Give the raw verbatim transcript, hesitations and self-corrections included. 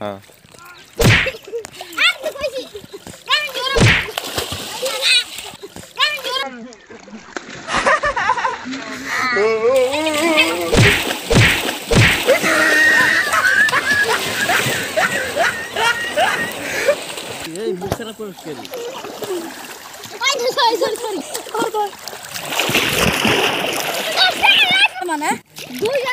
Ha. Hey, bu sana konuşuyor. Haydi say say say. Pardon. Aman ha. Dur yandı.